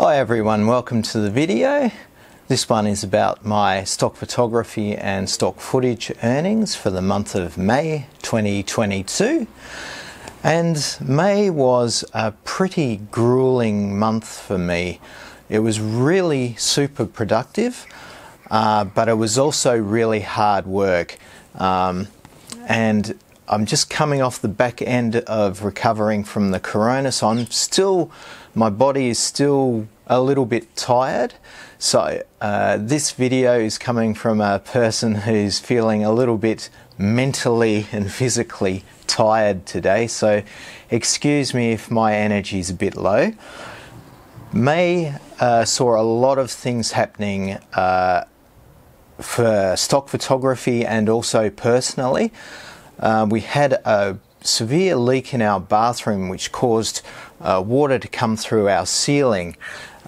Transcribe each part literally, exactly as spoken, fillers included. Hi everyone, welcome to the video. This one is about my stock photography and stock footage earnings for the month of May twenty twenty-two. And May was a pretty grueling month for me. It was really super productive, uh, but it was also really hard work. Um, and I'm just coming off the back end of recovering from the corona, so I'm still, my body is still a little bit tired. So uh, this video is coming from a person who's feeling a little bit mentally and physically tired today. So excuse me if my energy is a bit low. May uh, saw a lot of things happening uh, for stock photography and also personally. Uh, we had a severe leak in our bathroom which caused uh, water to come through our ceiling.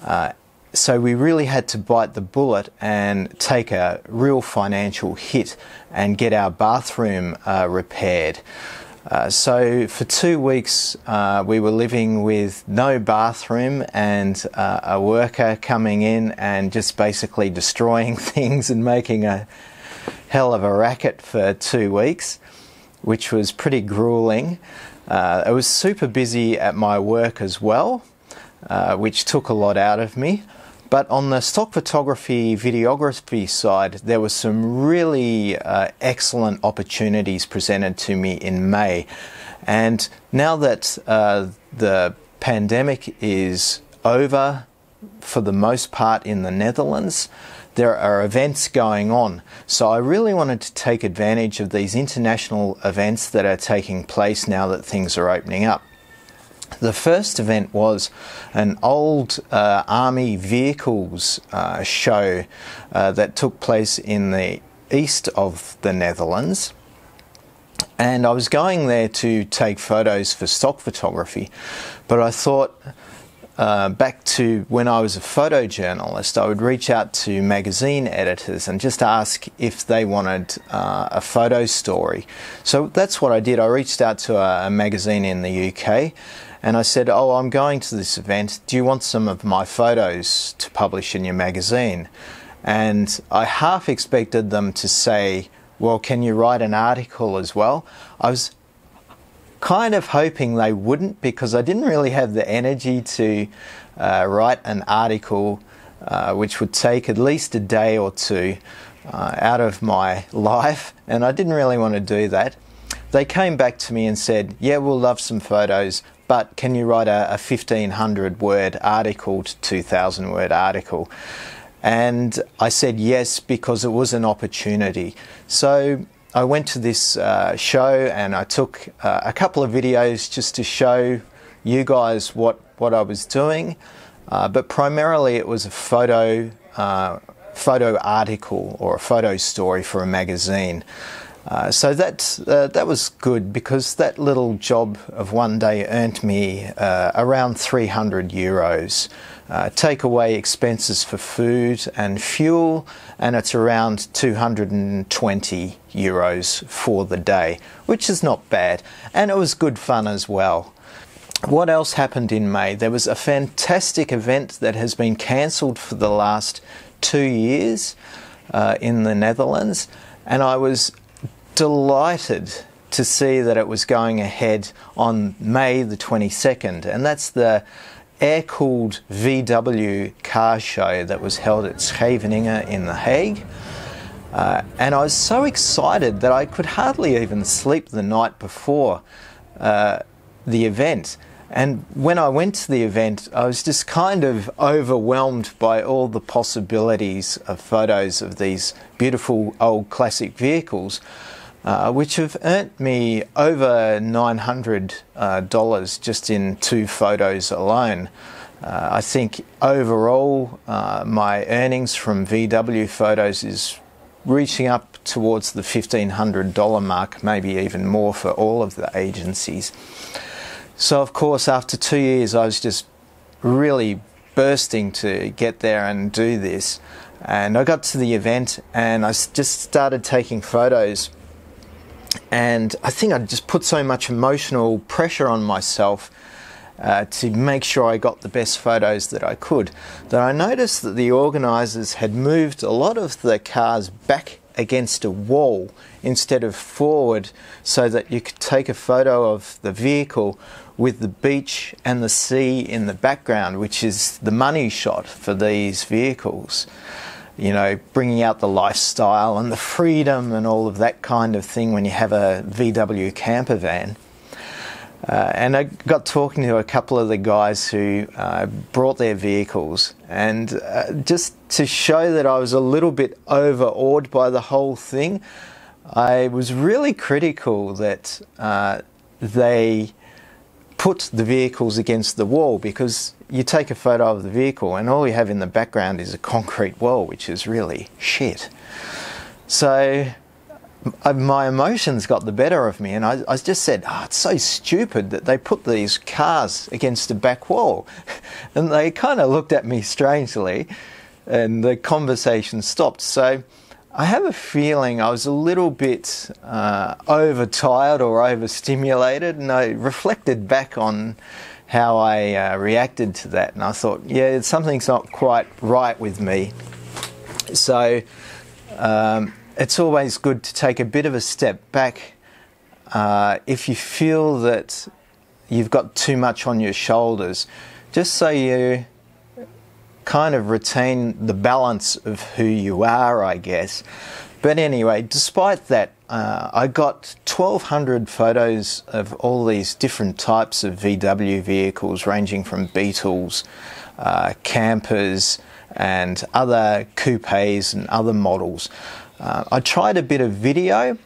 Uh, so we really had to bite the bullet and take a real financial hit and get our bathroom uh, repaired. Uh, so for two weeks uh, we were living with no bathroom and uh, a worker coming in and just basically destroying things and making a hell of a racket for two weeks. Which was pretty grueling. Uh, I was super busy at my work as well, uh, which took a lot out of me. But on the stock photography, videography side, there were some really uh, excellent opportunities presented to me in May. And now that uh, the pandemic is over, for the most part in the Netherlands, there are events going on. So I really wanted to take advantage of these international events that are taking place now that things are opening up. The first event was an old uh, army vehicles uh, show uh, that took place in the east of the Netherlands. And I was going there to take photos for stock photography, but I thought, Uh, back to when I was a photojournalist, I would reach out to magazine editors and just ask if they wanted uh, a photo story. So that's what I did. I reached out to a, a magazine in the U K and I said, "Oh, I'm going to this event. Do you want some of my photos to publish in your magazine?" And I half expected them to say, "Well, can you write an article as well?" I was kind of hoping they wouldn't, because I didn't really have the energy to uh, write an article uh, which would take at least a day or two uh, out of my life, and I didn't really want to do that. They came back to me and said, "Yeah, we'll love some photos, but can you write a, a fifteen hundred word article to two thousand word article?" And I said yes, because it was an opportunity. So I went to this uh, show and I took uh, a couple of videos just to show you guys what, what I was doing, uh, but primarily it was a photo, uh, photo article or a photo story for a magazine. Uh, so that, uh, that was good, because that little job of one day earned me uh, around three hundred euros. Uh, take away expenses for food and fuel, and it's around two hundred twenty euros for the day, which is not bad, and it was good fun as well. What else happened in May? There was a fantastic event that has been cancelled for the last two years uh, in the Netherlands, and I was delighted to see that it was going ahead on May the twenty-second, and that's the air-cooled V W car show that was held at Scheveningen in The Hague. Uh, and I was so excited that I could hardly even sleep the night before uh, the event. And when I went to the event, I was just kind of overwhelmed by all the possibilities of photos of these beautiful old classic vehicles, Uh, which have earned me over nine hundred dollars uh, just in two photos alone. Uh, I think overall uh, my earnings from V W photos is reaching up towards the fifteen hundred dollar mark, maybe even more for all of the agencies. So of course after two years I was just really bursting to get there and do this. And I got to the event and I just started taking photos. And I think I just put so much emotional pressure on myself uh, to make sure I got the best photos that I could. Then I noticed that the organisers had moved a lot of the cars back against a wall instead of forward, so that you could take a photo of the vehicle with the beach and the sea in the background, which is the money shot for these vehicles. You know, bringing out the lifestyle and the freedom and all of that kind of thing when you have a V W camper van. Uh, and I got talking to a couple of the guys who uh, brought their vehicles, and uh, just to show that I was a little bit overawed by the whole thing, I was really critical that uh, they put the vehicles against the wall, because you take a photo of the vehicle and all you have in the background is a concrete wall, which is really shit. So I, my emotions got the better of me, and I, I just said, oh, it's so stupid that they put these cars against a back wall. And they kind of looked at me strangely, and the conversation stopped. So I have a feeling I was a little bit uh, overtired or overstimulated, and I reflected back on how I uh, reacted to that, and I thought, yeah, something's not quite right with me. So um, it's always good to take a bit of a step back uh, if you feel that you've got too much on your shoulders, just so you kind of retain the balance of who you are, I guess. But anyway, despite that, uh, I got twelve hundred photos of all these different types of V W vehicles, ranging from Beetles, uh, campers, and other coupes and other models. Uh, I tried a bit of video,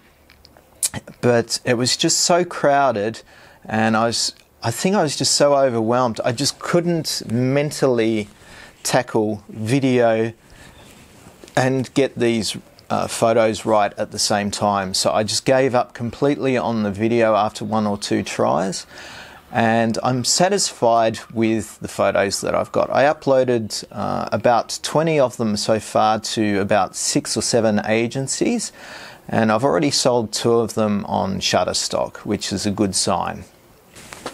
but it was just so crowded, and I was, I think I was just so overwhelmed. I just couldn't mentally tackle video and get these uh, photos right at the same time. So I just gave up completely on the video after one or two tries, and I'm satisfied with the photos that I've got. I uploaded uh, about twenty of them so far to about six or seven agencies, and I've already sold two of them on Shutterstock, which is a good sign.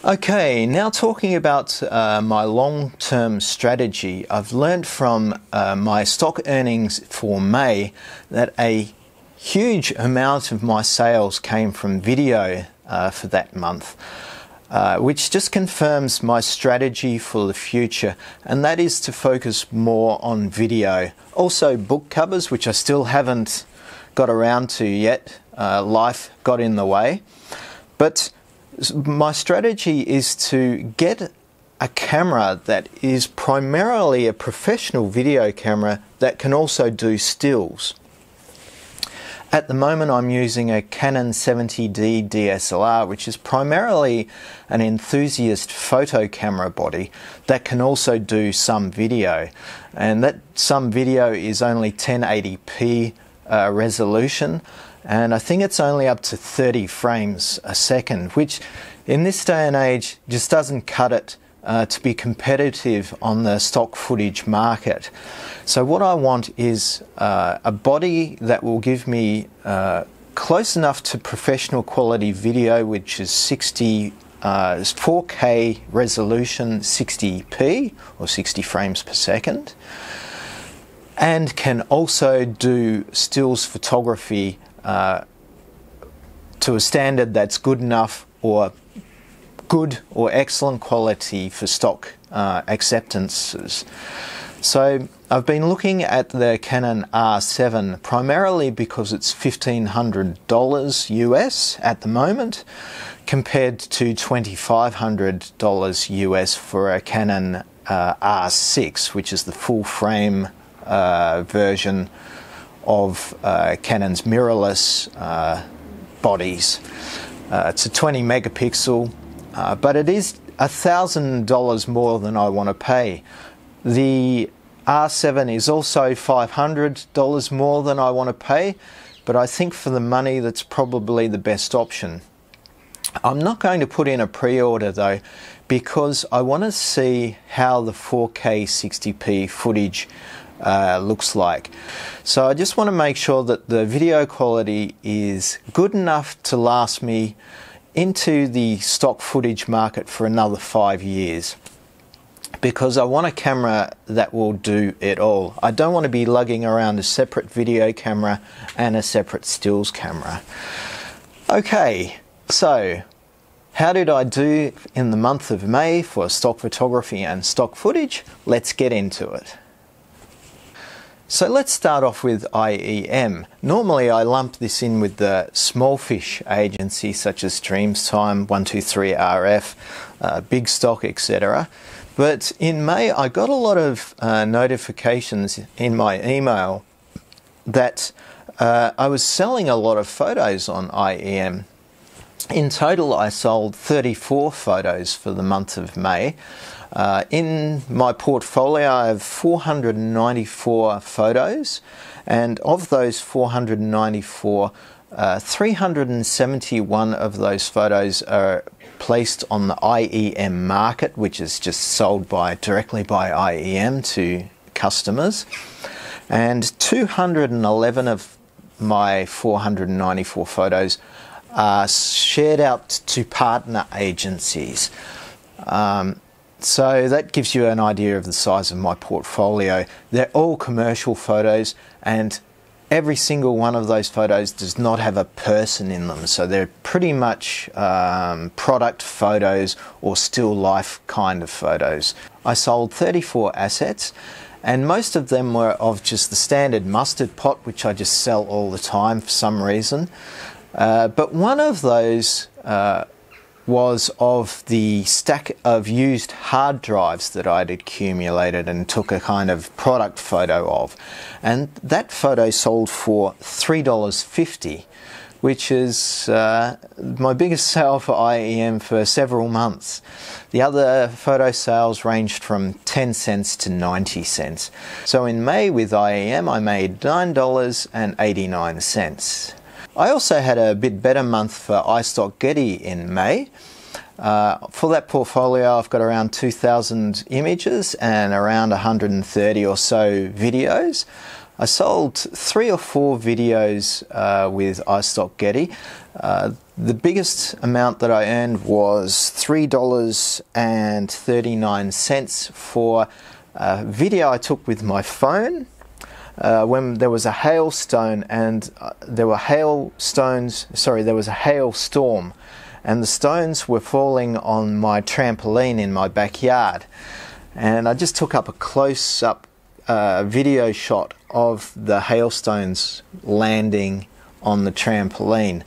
Okay, now talking about uh, my long-term strategy, I've learned from uh, my stock earnings for May that a huge amount of my sales came from video uh, for that month, uh, which just confirms my strategy for the future, and that is to focus more on video. Also book covers, which I still haven't got around to yet. Uh, life got in the way. But my strategy is to get a camera that is primarily a professional video camera that can also do stills. At the moment I'm using a Canon seventy D D S L R, which is primarily an enthusiast photo camera body that can also do some video. And that some video is only ten eighty p uh, resolution. And I think it's only up to thirty frames a second, which in this day and age just doesn't cut it uh, to be competitive on the stock footage market. So what I want is uh, a body that will give me uh, close enough to professional quality video, which is sixty, uh, four K resolution, sixty p or sixty frames per second, and can also do stills photography Uh, to a standard that's good enough or good or excellent quality for stock uh, acceptances. So I've been looking at the Canon R seven primarily because it's fifteen hundred dollars U S at the moment, compared to twenty-five hundred dollars U S for a Canon uh, R six, which is the full frame uh, version of uh, Canon's mirrorless uh, bodies. Uh, it's a twenty megapixel, uh, but it is a thousand dollars more than I want to pay. The R seven is also five hundred dollars more than I want to pay, but I think for the money that's probably the best option. I'm not going to put in a pre-order though, because I want to see how the four K sixty p footage Uh, looks like. So I just want to make sure that the video quality is good enough to last me into the stock footage market for another five years because I want a camera that will do it all. I don't want to be lugging around a separate video camera and a separate stills camera. Okay, so how did I do in the month of May for stock photography and stock footage? Let's get into it. So let's start off with I E M. Normally I lump this in with the small fish agencies such as Dreamstime, one two three R F, uh, Big Stock, et cetera. But in May I got a lot of uh, notifications in my email that uh, I was selling a lot of photos on I E M. In total I sold thirty-four photos for the month of May. Uh, in my portfolio, I have four hundred ninety-four photos, and of those four hundred ninety-four, uh, three hundred seventy-one of those photos are placed on the I E M market, which is just sold by directly by I E M to customers, and two hundred eleven of my four hundred ninety-four photos are shared out to partner agencies. Um, So that gives you an idea of the size of my portfolio. They're all commercial photos, and every single one of those photos does not have a person in them. So they're pretty much um, product photos or still life kind of photos. I sold thirty-four assets, and most of them were of just the standard mustard pot, which I just sell all the time for some reason. Uh, but one of those uh, was of the stack of used hard drives that I'd accumulated and took a kind of product photo of. And that photo sold for three dollars fifty, which is uh, my biggest sale for I E M for several months. The other photo sales ranged from ten cents to ninety cents. So in May with I E M I made nine dollars and eighty-nine cents. I also had a bit better month for iStock Getty in May. Uh, for that portfolio I've got around two thousand images and around one hundred thirty or so videos. I sold three or four videos uh, with iStock Getty. Uh, the biggest amount that I earned was three dollars and thirty-nine cents for a video I took with my phone. Uh, when there was a hailstone and uh, there were hailstones, sorry, there was a hailstorm, and the stones were falling on my trampoline in my backyard, and I just took up a close-up uh, video shot of the hailstones landing on the trampoline.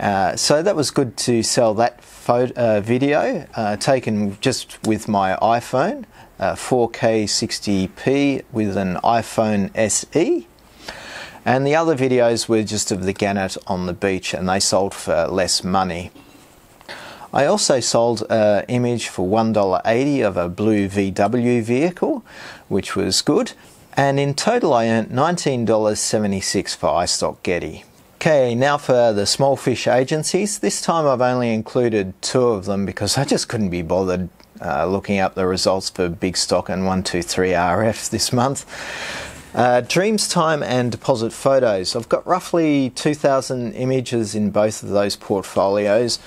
Uh, so that was good to sell that photo, uh, video uh, taken just with my iPhone. Uh, four K sixty P with an iPhone S E, and the other videos were just of the gannet on the beach, and they sold for less money. I also sold an image for one dollar eighty of a blue V W vehicle, which was good, and in total I earned nineteen dollars seventy-six for iStock Getty. Okay, now for the small fish agencies. This time I've only included two of them because I just couldn't be bothered Uh, looking up the results for Big Stock and one two three R F this month. Uh, Dreamstime and Deposit Photos. I've got roughly two thousand images in both of those portfolios,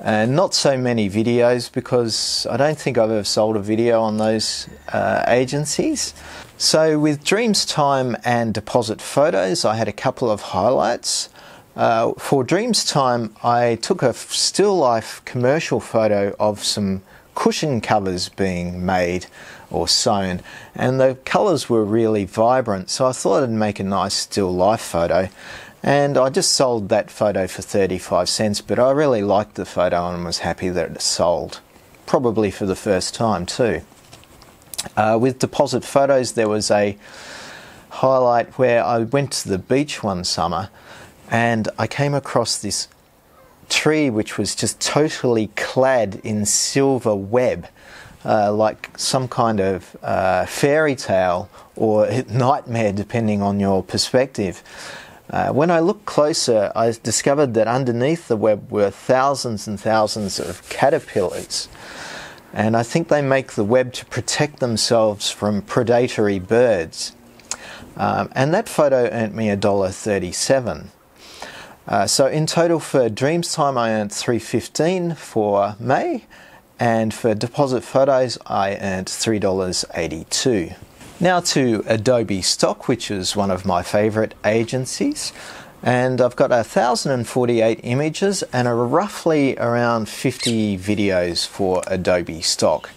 and not so many videos because I don't think I've ever sold a video on those uh, agencies. So with Dreamstime and Deposit Photos I had a couple of highlights. Uh, for Dreamstime I took a still life commercial photo of some cushion covers being made or sewn, and the colours were really vibrant, so I thought I'd make a nice still life photo, and I just sold that photo for thirty-five cents, but I really liked the photo and was happy that it sold, probably for the first time too. Uh, with Deposit Photos there was a highlight where I went to the beach one summer and I came across this tree which was just totally clad in silver web, uh, like some kind of uh, fairy tale or nightmare depending on your perspective. Uh, when I looked closer I discovered that underneath the web were thousands and thousands of caterpillars, and I think they make the web to protect themselves from predatory birds, um, and that photo earned me a dollar thirty-seven. Uh, so in total for Dreamstime I earned three dollars fifteen for May, and for Deposit Photos I earned three dollars eighty-two. Now to Adobe Stock, which is one of my favorite agencies, and I've got one thousand forty-eight images and are roughly around fifty videos for Adobe Stock.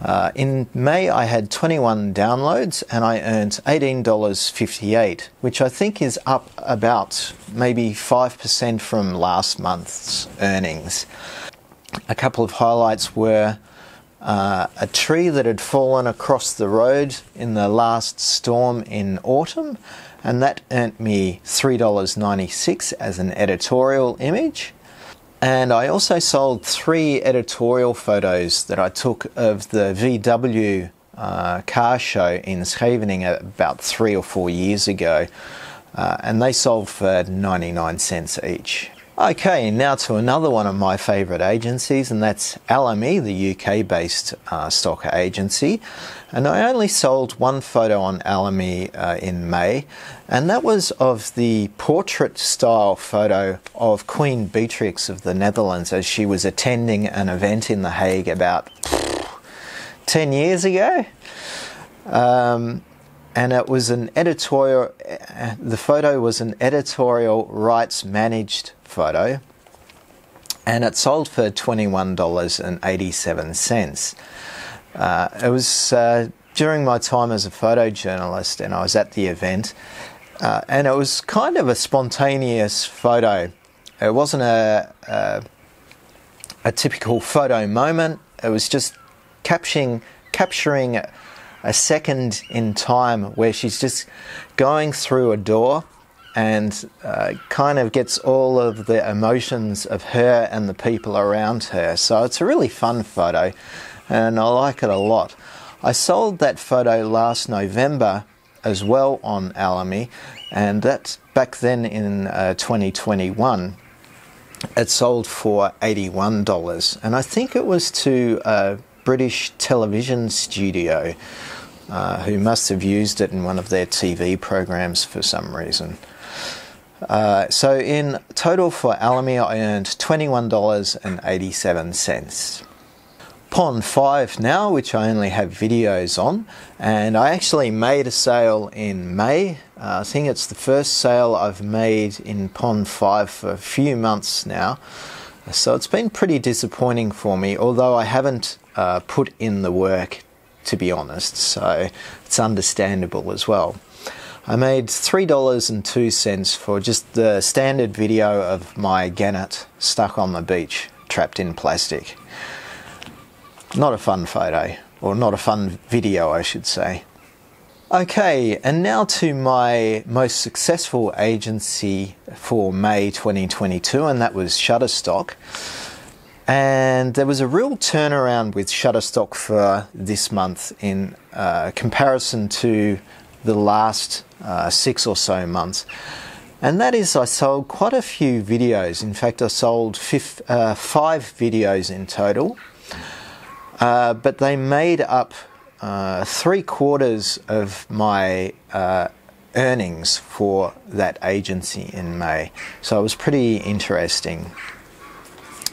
Uh, in May I had twenty-one downloads and I earned eighteen dollars fifty-eight, which I think is up about maybe five percent from last month's earnings. A couple of highlights were uh, a tree that had fallen across the road in the last storm in autumn, and that earned me three dollars ninety-six as an editorial image. And I also sold three editorial photos that I took of the V W uh, car show in Scheveningen about three or four years ago, uh, and they sold for ninety-nine cents each. Okay, now to another one of my favourite agencies, and that's Alamy, the U K-based uh, stock agency. And I only sold one photo on Alamy uh, in May, and that was of the portrait-style photo of Queen Beatrix of the Netherlands as she was attending an event in The Hague about ten years ago. Um, And it was an editorial, the photo was an editorial rights managed photo, and it sold for twenty-one dollars eighty-seven. Uh, it was uh, during my time as a photojournalist, and I was at the event, uh, and it was kind of a spontaneous photo. It wasn't a, a, a typical photo moment. It was just capturing, capturing a second in time where she's just going through a door and uh, kind of gets all of the emotions of her and the people around her. So it's a really fun photo and I like it a lot. I sold that photo last November as well on Alamy, and that's back then in uh, twenty twenty-one. It sold for eighty-one dollars, and I think it was to uh, British television studio uh, who must have used it in one of their T V programs for some reason. Uh, so in total for Alamy I earned twenty-one dollars eighty-seven. Pond five now, which I only have videos on, and I actually made a sale in May. Uh, I think it's the first sale I've made in Pond five for a few months now. So it's been pretty disappointing for me, although I haven't uh, put in the work, to be honest, so it's understandable as well. I made three dollars and two cents for just the standard video of my gannet stuck on the beach, trapped in plastic. Not a fun photo, or not a fun video, I should say. Okay, and now to my most successful agency for May twenty twenty-two, and that was Shutterstock. And there was a real turnaround with Shutterstock for this month in uh, comparison to the last uh, six or so months. And that is, I sold quite a few videos. In fact, I sold fif uh, five videos in total, uh, but they made up Uh, three quarters of my uh, earnings for that agency in May. So it was pretty interesting.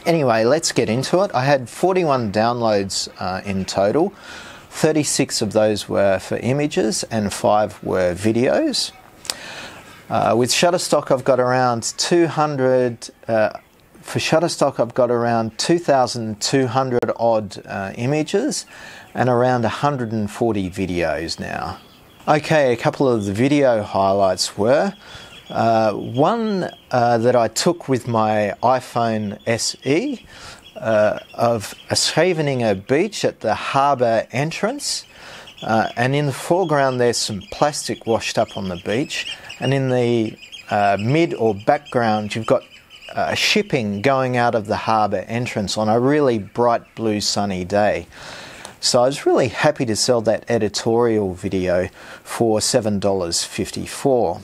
Anyway, let's get into it. I had forty-one downloads uh, in total. thirty-six of those were for images and five were videos. Uh, with Shutterstock, I've got around two hundred uh, For Shutterstock, I've got around two thousand two hundred odd uh, images and around one hundred forty videos now. Okay, a couple of the video highlights were uh, one uh, that I took with my iPhone S E uh, of a Scheveningen beach at the harbour entrance, uh, and in the foreground there's some plastic washed up on the beach, and in the uh, mid or background you've got Uh, shipping going out of the harbour entrance on a really bright blue sunny day. So I was really happy to sell that editorial video for seven dollars fifty-four.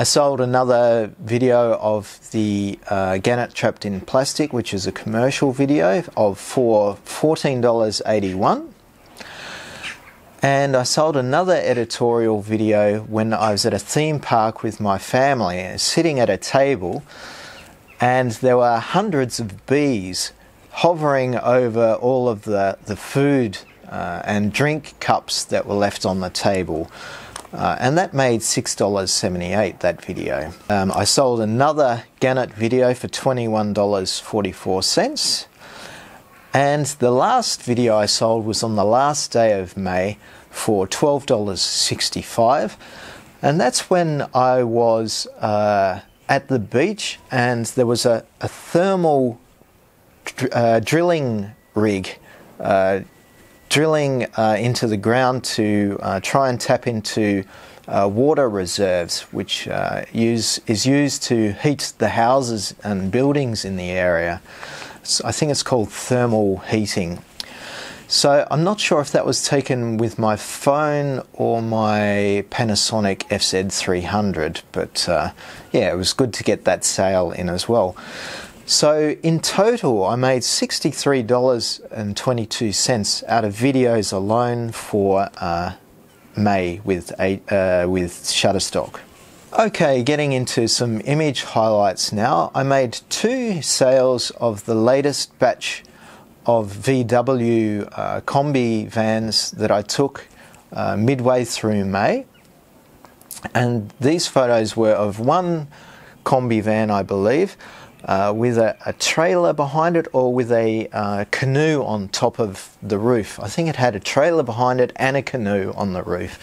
I sold another video of the uh, gannet trapped in plastic, which is a commercial video, of for fourteen dollars eighty-one. And I sold another editorial video when I was at a theme park with my family, sitting at a table, and there were hundreds of bees hovering over all of the, the food uh, and drink cups that were left on the table. Uh, and that made six dollars seventy-eight, that video. Um, I sold another gannet video for twenty-one dollars forty-four. And the last video I sold was on the last day of May for twelve dollars sixty-five. And that's when I was uh, at the beach, and there was a, a thermal dr uh, drilling rig uh, drilling uh, into the ground to uh, try and tap into uh, water reserves, which uh, use, is used to heat the houses and buildings in the area. So I think it's called thermal heating. So I'm not sure if that was taken with my phone or my Panasonic F Z three hundred, but uh, yeah, it was good to get that sale in as well. So in total, I made sixty-three dollars and twenty-two cents out of videos alone for uh, May with, eight, uh, with Shutterstock. Okay, getting into some image highlights now. I made two sales of the latest batch of V W uh, combi vans that I took uh, midway through May. And these photos were of one combi van, I believe, Uh, with a, a trailer behind it, or with a uh, canoe on top of the roof. I think it had a trailer behind it and a canoe on the roof.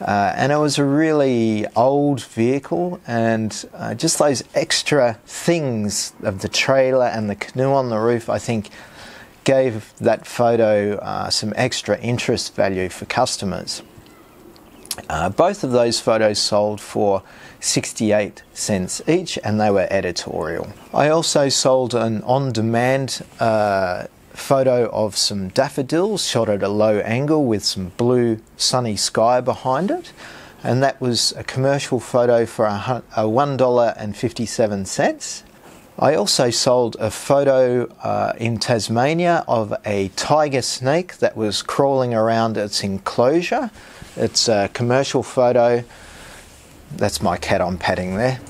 Uh, and it was a really old vehicle, and uh, just those extra things of the trailer and the canoe on the roof, I think, gave that photo uh, some extra interest value for customers. Uh, both of those photos sold for sixty-eight cents each, and they were editorial. I also sold an on-demand uh, photo of some daffodils shot at a low angle with some blue sunny sky behind it, and that was a commercial photo for one dollar fifty-seven. I also sold a photo uh, in Tasmania of a tiger snake that was crawling around its enclosure. It's a commercial photo. That's my cat I'm patting there.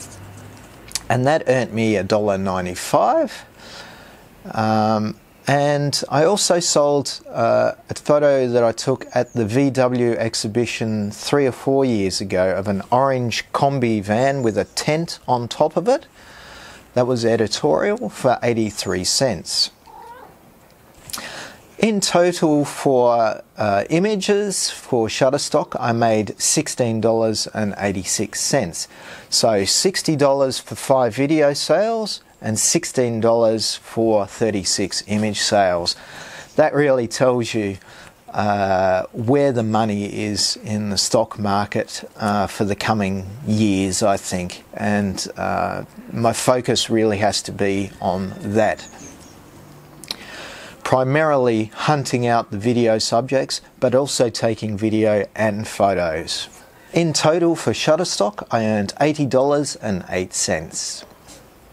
And that earned me one dollar ninety-five. Um, and I also sold uh, a photo that I took at the V W exhibition three or four years ago of an orange combi van with a tent on top of it. That was editorial for eighty-three cents. In total for uh, images for Shutterstock, I made sixteen dollars and eighty-six cents. So sixty dollars for five video sales and sixteen dollars for thirty-six image sales. That really tells you uh, where the money is in the stock market uh, for the coming years, I think. And uh, my focus really has to be on that. Primarily hunting out the video subjects, but also taking video and photos. In total for Shutterstock, I earned eighty dollars and eight cents.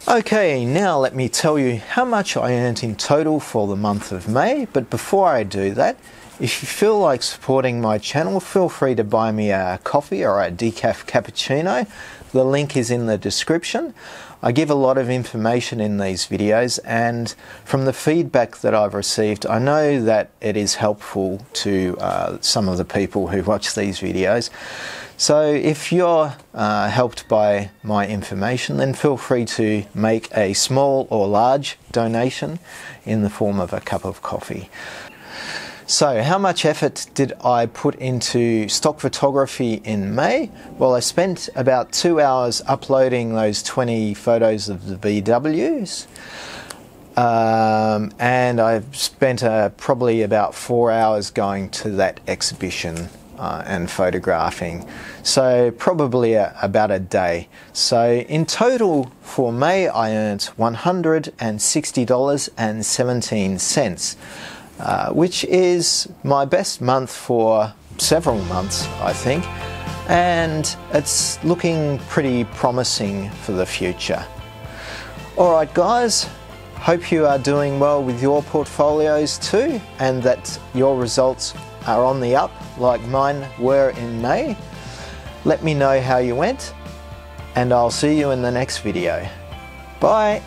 Okay, now let me tell you how much I earned in total for the month of May, but before I do that, if you feel like supporting my channel, feel free to buy me a coffee or a decaf cappuccino. The link is in the description. I give a lot of information in these videos, and from the feedback that I've received, I know that it is helpful to uh, some of the people who watch these videos. So if you're uh, helped by my information, then feel free to make a small or large donation in the form of a cup of coffee. So how much effort did I put into stock photography in May? Well, I spent about two hours uploading those twenty photos of the V Ws. Um, and I spent uh, probably about four hours going to that exhibition uh, and photographing. So probably a, about a day. So in total for May, I earned one hundred sixty dollars and seventeen cents. Uh, which is my best month for several months, I think, and it's looking pretty promising for the future. Alright guys, hope you are doing well with your portfolios too, and that your results are on the up like mine were in May. Let me know how you went, and I'll see you in the next video. Bye!